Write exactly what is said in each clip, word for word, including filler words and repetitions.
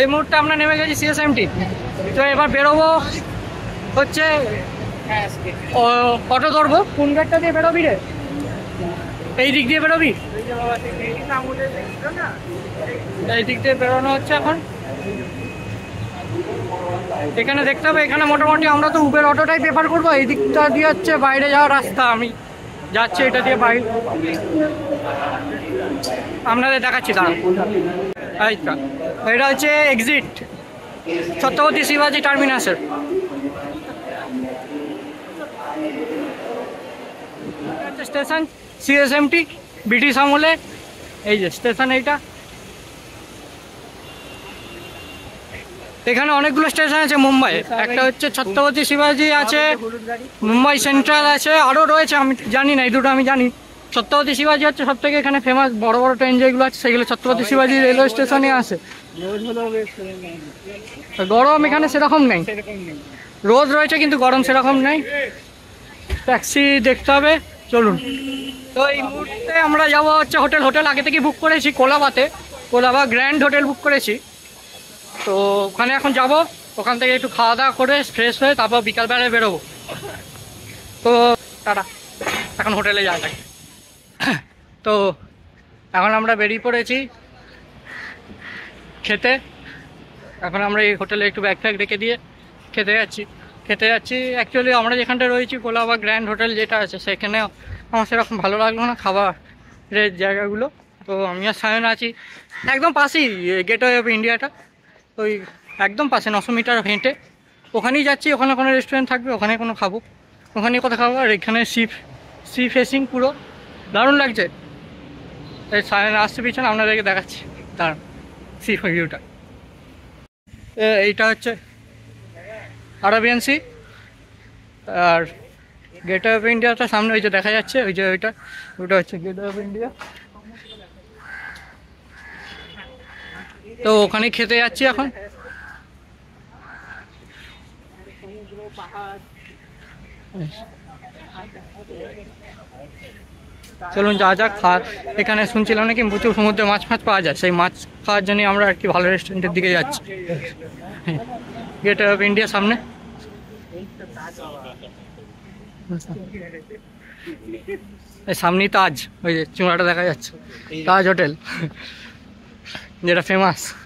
এই মুহূর্তে আমরা নেমে গেছি সিএসএমটি। তো এবার বেরোবো হচ্ছে অটো ধরবো। কোন গেটটা দিয়ে বেরোবি রে? এই দিক দিয়ে বেরোবি? এই দিক দিয়ে বেরোনো হচ্ছে এখন। এখানে দেখতে হবে, এখানে মোটামুটি আমরা তো উবের অটোটাই প্রেফার করবো। এই দিকটা দিয়ে হচ্ছে বাইরে যাওয়ার রাস্তা, আমি যাচ্ছি এটা দিয়ে বাইরে, আপনাদের দেখাচ্ছি। দাঁড়ান, আচ্ছা এটা হচ্ছে এক্সিট ছত্রপতি শিবাজি টার্মিনাসের। স্টেশন সিএসএমটি, ব্রিটিশ আমলে এই যে স্টেশন এইটা। এখানে অনেকগুলো স্টেশন আছে মুম্বাই, একটা হচ্ছে ছত্রপতি শিবাজি আছে, মুম্বাই সেন্ট্রাল আছে, আরও রয়েছে আমি জানি না, এই দুটো আমি জানি। ছত্রপতি শিবাজি হচ্ছে সব থেকে এখানে ফেমাস, বড় বড় ট্রেন যেগুলো আছে সেগুলো ছত্রপতি শিবাজি রেলওয়ে স্টেশনে আসে। গরম এখানে সেরকম নেই, রোদ রয়েছে কিন্তু গরম সেরকম নেই। ট্যাক্সি দেখতে হবে, চলুন। তো এই মুহূর্তে আমরা যাবো হচ্ছে হোটেল হোটেল আগে থেকে বুক করেছি কোলাবাতে, কোলাবা গ্র্যান্ড হোটেল বুক করেছি। তো ওখানে এখন যাব, ওখান থেকে একটু খাওয়া দাওয়া করে ফ্রেশ হয়ে তারপর বিকালবেলায় বেরোবো। তো টাটা, এখন হোটেলে যাওয়া যাক। তো এখন আমরা বেরিয়ে পড়েছি খেতে। এখন আমরা এই হোটেলে একটু ব্যাগ ফ্যাগ রেখে দিয়ে খেতে যাচ্ছি খেতে যাচ্ছি অ্যাকচুয়ালি আমরা যেখানটা রয়েছি কোলাবা গ্র্যান্ড হোটেল যেটা আছে, সেখানে আমার সেরকম ভালো লাগলো না খাবারের জায়গাগুলো। তো আমি আর সায়ন আছি একদম পাশেই, গেটওয়ে অফ ইন্ডিয়াটা ওই একদম পাশে নশো মিটার হেঁটে ওখানেই যাচ্ছি। ওখানে কোনো রেস্টুরেন্ট থাকবে, ওখানে কোনো খাবো, ওখানেই কথা খাবো। আর এখানে সি সি ফেসিং পুরো দারুণ লাগছে। এই সায়ন আসছে পিছনে, আপনাদেরকে দেখাচ্ছি দারুণ সি ভিউটা। এইটা হচ্ছে আরাবিয়ান সি, আর গেটওয়ে অফ ইন্ডিয়াটা সামনে ওই যে দেখা যাচ্ছে, ওই যে ওইটা ওটা হচ্ছে গেটওয়ে অফ ইন্ডিয়া। তো ওখানে খেতে যাচ্ছি এখন। চলুন যা যা খা। এখানে শুনছিলাম নাকি প্রচুর সমুদ্রে মাছ ফাঁছ পাওয়া যায়, সেই মাছ খাওয়ার জন্য আমরা আর কি ভালো রেস্টুরেন্টের দিকে যাচ্ছি। গেট অফ ইন্ডিয়া সামনে। সামনেই তাজ, ওই যে চূড়াটা দেখা যাচ্ছে, তাজ হোটেল যেটা ফেমাস। এই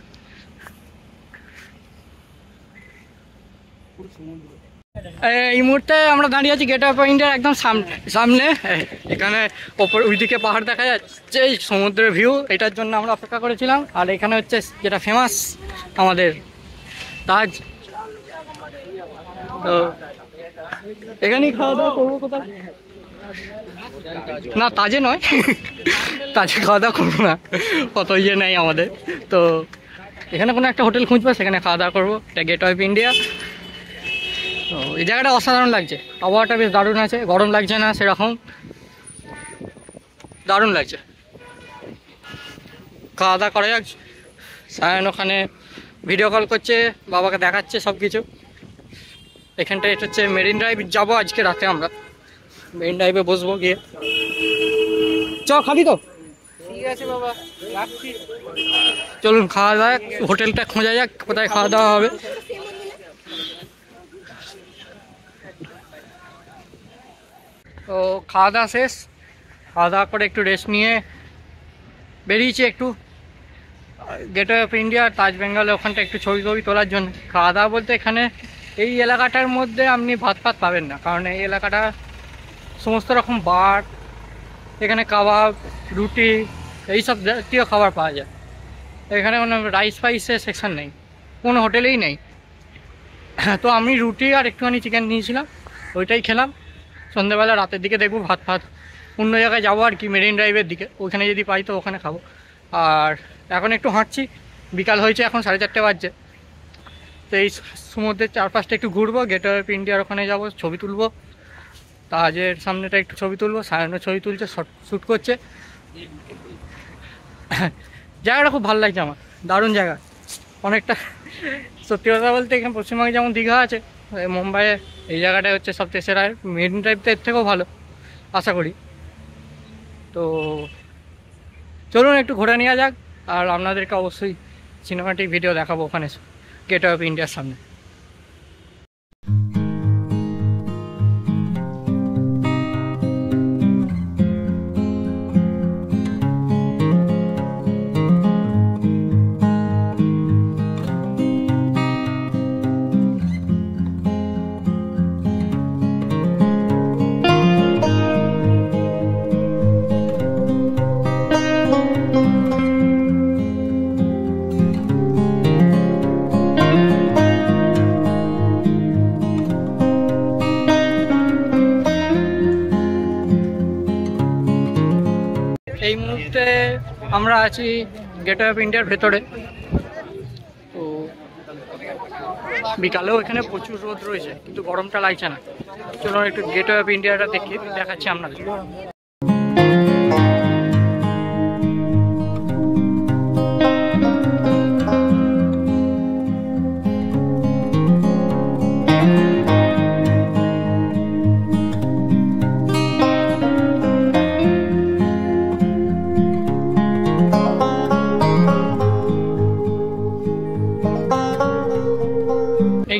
মুহূর্তে আমরা দাঁড়িয়ে আছি গেট অফ ইন্ডিয়ার একদম সামনে। এখানে ওপর ওইদিকে পাহাড় দেখা যাচ্ছে, এই সমুদ্রের ভিউ, এটার জন্য আমরা অপেক্ষা করেছিলাম। আর এখানে হচ্ছে যেটা ফেমাস আমাদের তাজ। তো এখানেই খাওয়া দাওয়া করবো। কোথায় না, তাজে নয়, তাজে খাওয়া দাওয়া করবো না, কত ইয়ে নেই আমাদের। তো এখানে কোনো একটা হোটেল খুঁজবো, সেখানে খাওয়া দাওয়া করবো। এটা গেট অফ ইন্ডিয়া। তো এই জায়গাটা অসাধারণ লাগছে, আবহাওয়াটা বেশ দারুণ আছে, গরম লাগছে না সেরকম, দারুণ লাগছে। খাওয়া দাওয়া করা যাক। সায়ন ওখানে ভিডিও কল করছে, বাবাকে দেখাচ্ছে সব কিছু। এখানটা এটা হচ্ছে মেরিন ড্রাইভ, যাবো আজকে রাতে আমরা মেরিন ড্রাইভে বসবো গিয়ে। চ খাবি তো? ঠিক আছে বাবা, রাখছি। চলুন খাওয়া দাওয়া, হোটেলটা খোঁজা যাক কোথায় খাওয়া দাওয়া হবে। তো খাওয়া দাওয়া শেষ, খাওয়া দাওয়া করে একটু রেস্ট নিয়ে বেরিয়েছি একটু গেটওয়ে অফ ইন্ডিয়া তাজ বেঙ্গলে, ওখানটা একটু ছবি ছবি তোলার জন্য। খাওয়া দাওয়া বলতে এখানে এই এলাকাটার মধ্যে আপনি ভাত ফাত পাবেন না, কারণ এই এলাকাটা সমস্ত রকম বার, এখানে কাবাব রুটি এইসব জাতীয় খাবার পাওয়া যায়। এখানে কোনো রাইস ফাইসের সেকশন নেই, কোনো হোটেলেই নেই। তো আমি রুটি আর একটুখানি চিকেন নিয়েছিলাম, ওইটাই খেলাম। সন্ধ্যাবেলা রাতের দিকে দেখবো ভাত ফাত অন্য জায়গায় যাবো আর কি, মেরিন ড্রাইভের দিকে, ওখানে যদি পাই তো ওখানে খাবো। আর এখন একটু হাঁটছি, বিকাল হয়েছে এখন, সাড়ে চারটে বাজছে। তো এই সমুদ্রের চারপাশটা একটু ঘুরবো, গেটওয়ে অফ ইন্ডিয়ার ওখানে যাবো, ছবি তুলবো, তাজের সামনেটা একটু ছবি তুলবো। সায়নও ছবি তুলছে, শ্যুট করছে। জায়গাটা খুব ভালো লাগছে আমার, দারুণ জায়গা অনেকটা। সত্যি কথা বলতে এখানে পশ্চিমবঙ্গে যেমন দীঘা আছে, মুম্বাইয়ে এই জায়গাটাই হচ্ছে সবচেয়ে সেরা। মেরিন ড্রাইভটা এর থেকেও ভালো আশা করি। তো চলুন একটু ঘোরা নেওয়া যাক, আর আপনাদেরকে অবশ্যই সিনেমাটিক ভিডিও দেখাবো ওখানে গেটওয়ে অফ ইন্ডিয়ার সামনে। এই মুহূর্তে আমরা আছি গেটওয়ে অফ ইন্ডিয়ার ভেতরে। তো বিকালেও এখানে প্রচুর রোদ রয়েছে কিন্তু গরমটা লাগছে না। চলুন একটু গেটওয়ে অফ ইন্ডিয়াটা দেখি, দেখাচ্ছি আপনাদের।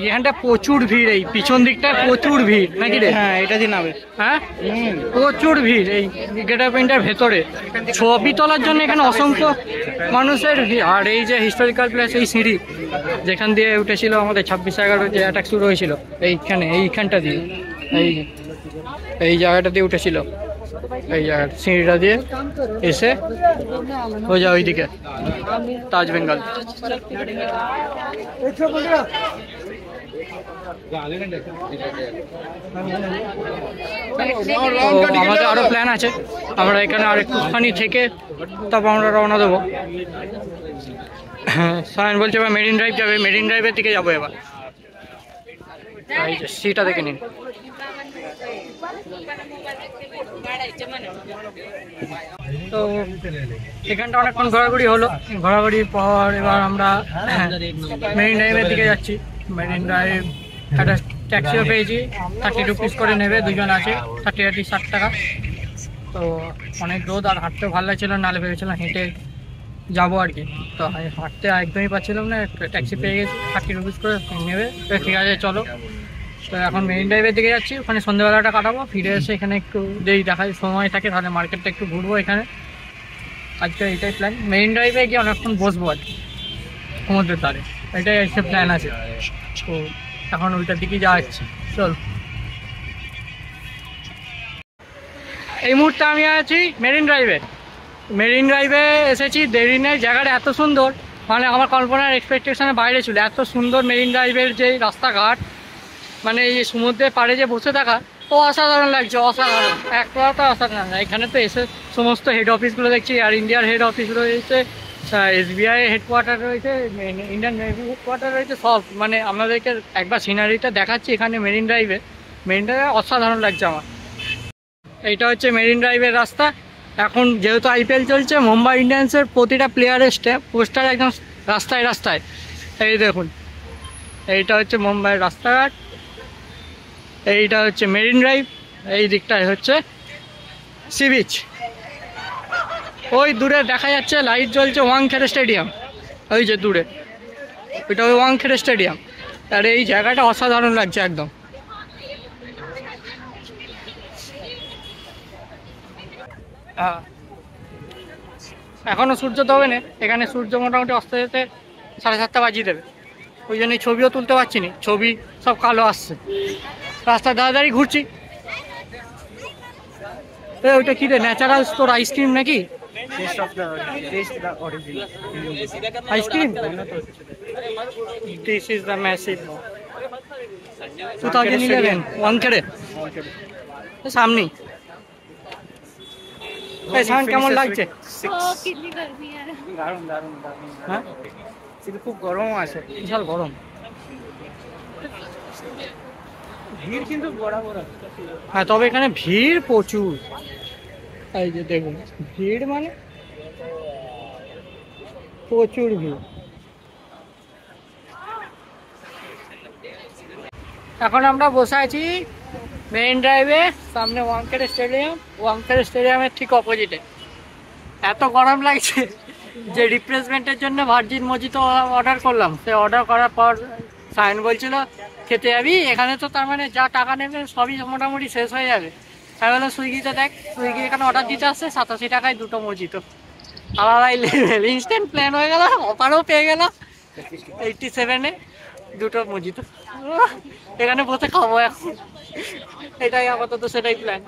এখানটা প্রচুর ভিড়, এই পিছন দিকটা প্রচুর ভিড় নাকি রে? হ্যাঁ, এটা যে নামে হ্যাঁ প্রচুর ভিড় এই গেটওয়ে অফ ইন্ডিয়ার ভেতরে। ছবি তোলার জন্য এখানে অসংখ্য মানুষের ভিড়। আর এই যে হিস্টোরিক্যাল প্লেস, এই সিঁড়ি যেখান দিয়ে উঠেছিল আমাদের ছাব্বিশ এগারো যে অ্যাটাক শুরু হয়েছিল এইখানে, এইখানটা দিয়ে এই এই জায়গাটা দিয়ে উঠেছিল, এই জায়গাটা সিঁড়িটা দিয়ে এসে হয়ে যায় ওইদিকে তাজ বেঙ্গল। আমাদের আরো প্ল্যান আছে, আমরা এখানে আর একটুখানি থেকে তারপর আমরা রওনা দেবো। সায়ন বলছে এবার মেরিন ড্রাইভ যাবে, মেরিন ড্রাইভের দিকে যাবো। এবার সিটা দেখে নিন। তো এখানটা অনেকক্ষণ ঘোরাঘুরি হলো, ঘোরাঘুরির পর এবার আমরা মেরিন ড্রাইভের দিকে যাচ্ছি। মেরিন ড্রাইভ একটা ট্যাক্সিও পেয়েছি, থার্টি রুপিস করে নেবে, দুজন আছে, থার্টি থার্টি ষাট টাকা। তো অনেক রোদ আর হাঁটতেও ভালো লাগছিল না, নালে ভেবেছিলাম হেঁটে যাবো আর কি। তো হাঁটতে একদমই পাচ্ছিলাম না, ট্যাক্সি পেয়ে গেছি, থার্টি রুপিস করে নেবে। ঠিক আছে চলো। তো এখন মেরিন ড্রাইভের দিকে যাচ্ছি, ওখানে সন্ধ্যেবেলাটা কাটাবো, ফিরে এসে এখানে একটু যেই দেখা সময় থাকে তাহলে মার্কেটটা একটু ঘুরবো এখানে। আজকে এইটাই প্ল্যান, মেরিন ড্রাইভে গিয়ে অনেকক্ষণ বসবো আর কি, সমুদ্রের ধারে, এটাই একটা প্ল্যান আছে। তো এখন ওইটার দিকে যাওয়া যাচ্ছে, চল। এই মুহূর্তে আমি আছি মেরিন ড্রাইভে। মেরিন ড্রাইভে এসেছি, মেরিনের জায়গাটা এত সুন্দর, মানে আমার কল্পনার এক্সপেকটেশনের বাইরে ছিল। এত সুন্দর মেরিন ড্রাইভের যে রাস্তাঘাট, মানে এই সমুদ্রের পাড়ে যে বসে থাকা, তো অসাধারণ লাগছে, অসাধারণ, এক কথা অসাধারণ। এখানে তো এসে সমস্ত হেড অফিসগুলো দেখছি, আর ইন্ডিয়ার হেড অফিস রয়েছে, এসবিআই হেডকোয়ার্টার রয়েছে, ইন্ডিয়ান নেভি হেডকোয়ার্টার রয়েছে, সব। মানে আমাদেরকে একবার সিনারিটা দেখাচ্ছি এখানে মেরিন ড্রাইভে। মেরিন ড্রাইভে অসাধারণ লাগছে আমার। এইটা হচ্ছে মেরিন ড্রাইভের রাস্তা। এখন যেহেতু আইপিএল চলছে, মুম্বাই ইন্ডিয়ান্সের প্রতিটা প্লেয়ারের স্ট্যাম্প পোস্টার একদম রাস্তায় রাস্তায়। এই দেখুন, এইটা হচ্ছে মুম্বাইয়ের রাস্তাঘাট, এইটা হচ্ছে মেরিন ড্রাইভ, এই দিকটাই হচ্ছে সি বিচ। ওই দূরে দেখা যাচ্ছে লাইট জ্বলছে ওয়াংখেড়ে স্টেডিয়াম, ওই যে দূরে ওইটা ওই ওয়াংখেড়ে স্টেডিয়াম। আর এই জায়গাটা অসাধারণ লাগছে একদম। এখনও সূর্য দেবে না, এখানে সূর্য মোটামুটি অস্ত যেতে সাড়ে সাতটা বাজিয়ে দেবে, ওই জন্যই ছবিও তুলতে পারছি না, ছবি সব কালো আসছে। রাস্তা দাঁড়াদাঁড়ি ঘুরছি। ওইটা কি রে, ন্যাচারাল তোর আইসক্রিম নাকি? Ice cream this is the massive two thousand eleven Wankhede, সামনে। এই সান কেমন লাগছে? হ্যাঁ কিন্তু খুব গরম আছে, বিশাল গরম, ভিড় কিন্তু বরাবর। হ্যাঁ তবে এখানে ভিড় প্রচুর, এই যে দেখুন ভিড়, মানে প্রচুর ভিড়। এখন আমরা বসে আছি মেরিন ড্রাইভে, সামনে ওয়াংখেড়ে স্টেডিয়াম, ওয়াংখেড়ে স্টেডিয়ামের ঠিক অপোজিটে। এত গরম লাগছে, যে রিফ্রেশমেন্টের জন্য ভার্জিন মজিতো অর্ডার করলাম, সে অর্ডার করার পর সায়ন বলছিল খেতে যাবি, এখানে তো তার মানে যা টাকা নেবে সবই মোটামুটি শেষ হয়ে যাবে। আমি বললাম সুইগিতে দেখ, সুইগি এখানে অর্ডার দিতে আসছে সাতাশি টাকায় দুটো মজিতো, আলাদা লেভেল ইনস্ট্যান্ট প্ল্যান হয়ে গেল, অফারও পেয়ে গেল এইটটি সেভেনে দুটো মজিতো, এখানে বসে খাবো এখন, এটাই আপাতত সেটাই প্ল্যান।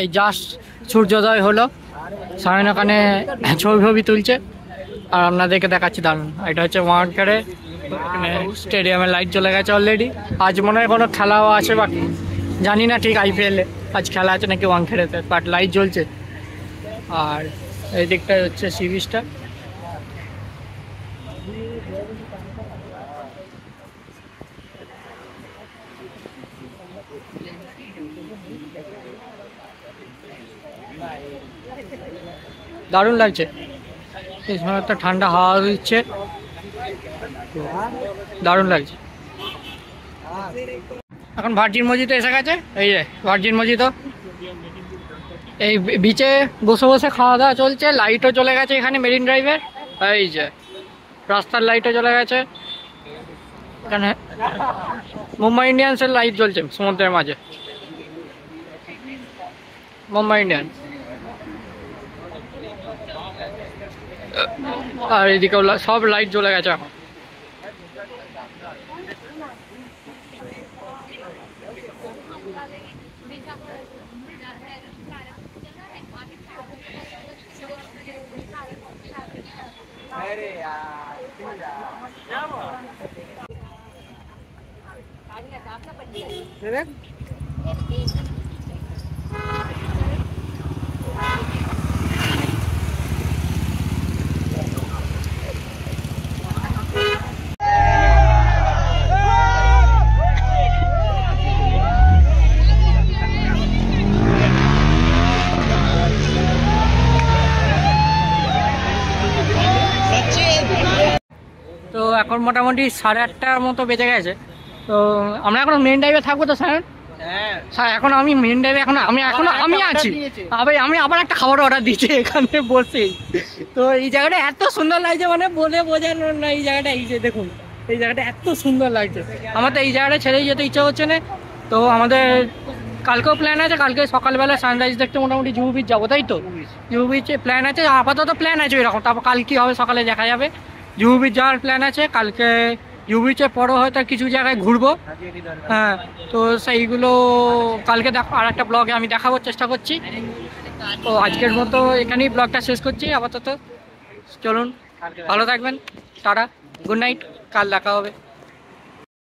এই জাস্ট সূর্যোদয় হলো, সায়ন ওখানে ছবি ছবি তুলছে আর আপনাদেরকে দেখাচ্ছি। দারুণ, এটা হচ্ছে ওয়াংখেড়ে স্টেডিয়ামে লাইট চলে গেছে অলরেডি। আজ মনে হয় কোনো খেলাও আছে বা জানি না ঠিক, আইপিএলে আজ খেলা আছে নাকি ওয়াংখেড়েতে, বাট লাইট জ্বলছে। আর এই দিকটা হচ্ছে সি বিচটা, দারুণ লাগছে। এখানে একটা ঠান্ডা হাওয়া দিচ্ছে, দারুণ লাগছে। এখন ভার্জিন মজিতো এসে গেছে, এই যে ভার্জিন মজিতো, এই বিচে বসে বসে খাওয়া দাওয়া চলছে। লাইটও চলে গেছে এখানে মেরিন ড্রাইভের, এই যে রাস্তার লাইটও চলে গেছে এখানে, মুম্বাই ইন্ডিয়ান্সের লাইট জ্বলছে সমুদ্রের মাঝে, মুম্বাই ইন্ডিয়ান্স। আর এদিকে সব লাইট জ্বলে গেছে এখন। তো এখন মোটামুটি সাড়ে আটটার মতো বেজে গেছে। তো আমরা এখন মেন ড্রাইভে থাকবো তো স্যার? হ্যাঁ, এখন আমি মেন ড্রাইভে এখন আমি এখন আমি আছি, আবার আমি আবার একটা খাবার অর্ডার দিচ্ছি এখানে বসেই। তো এই জায়গাটা এত সুন্দর লাগছে মানে বলে বোঝানো না। এই জায়গাটা এই যে দেখুন, এই জায়গাটা এত সুন্দর লাগছে, আমার তো এই জায়গাটা ছেড়েই যেতে ইচ্ছা হচ্ছে না। তো আমাদের কালকেও প্ল্যান আছে, কালকে সকালবেলা সানরাইজ দেখতে মোটামুটি জুহু বিচ যাবো, তাই তো? জুহু বিচ প্ল্যান আছে, আপাতত প্ল্যান আছে এরকম। তারপর কাল কি হবে সকালে দেখা যাবে। জুহু বিচ যাওয়ার প্ল্যান আছে কালকে, জুহু বিচের পরও হয়তো কিছু জায়গায় ঘুরবো। হ্যাঁ, তো সেইগুলো কালকে দেখো, আর একটা ব্লগে আমি দেখাবার চেষ্টা করছি। তো আজকের মতো এখানেই ব্লগটা শেষ করছি আপাতত। চলুন, ভালো থাকবেন, টাটা, গুড নাইট, কাল দেখা হবে।